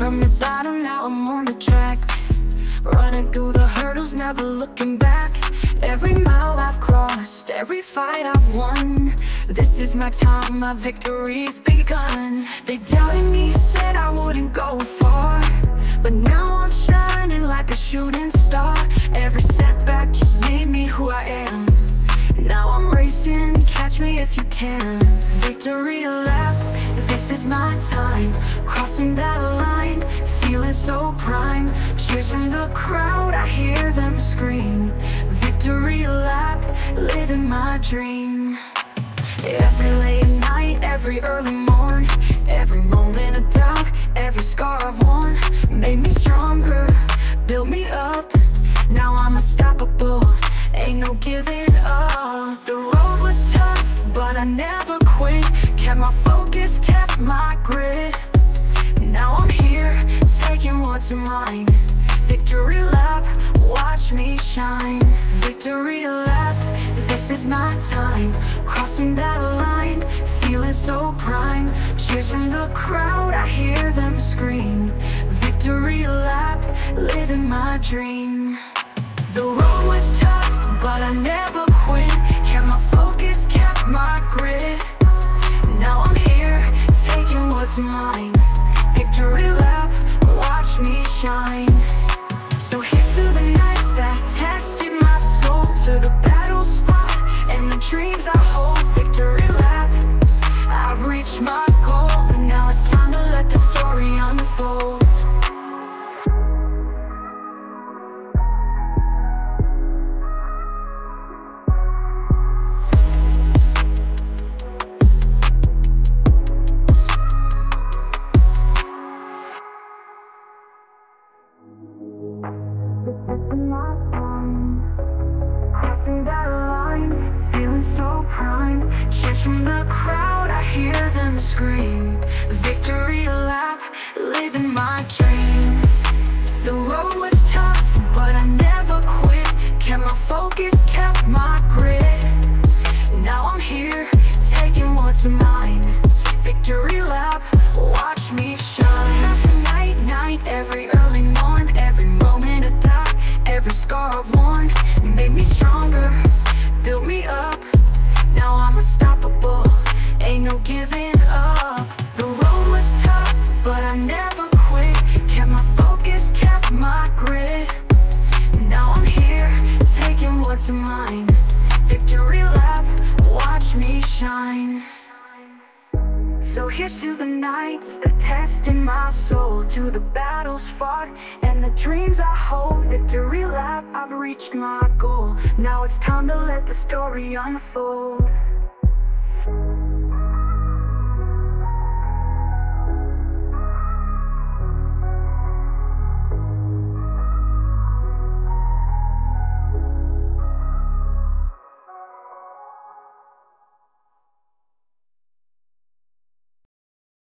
from your side, and now I'm on the track. Running through the hurdles, never looking back. Every mile I've crossed, every fight I've won. This is my time, my victory's begun. They doubted me, said I wouldn't go far, but now I'm shining like a shooting star. Every setback just made me who I am. Now I'm racing, catch me if you can. Victory lap, this is my time. Crossing that line, feeling so prime. Cheers from the crowd, I hear them scream. Victory lap, living my dream. Every late night, every early morn, every moment of doubt, every scar I've worn, made me stronger, built me up. Now I'm unstoppable, ain't no giving up. The road was tough, but I never quit. Kept my focus, kept my grit. Now I'm here, taking what's mine. Victory lap, watch me shine. Victory lap, this is my time. Crossing that line, feeling so prime. Cheers from the crowd, I hear them scream. Victory lap, living my dream. The road was tough, but I never quit. Kept my focus, kept my grit. Now I'm here, taking what's mine. Victory lap, watch me shine. So here's to the nights that tested my soul, to the battles fought and the dreams I hold. Victory lap, I've reached my goal, and now it's time to let the story unfold. Victory lap, I've reached my goal. Now it's time to let the story unfold.